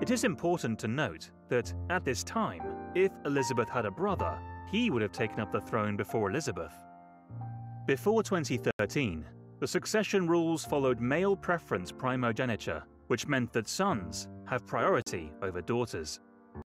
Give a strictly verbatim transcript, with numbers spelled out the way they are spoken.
It is important to note that, at this time, if Elizabeth had a brother, he would have taken up the throne before Elizabeth. Before twenty thirteen, the succession rules followed male preference primogeniture, which meant that sons have priority over daughters.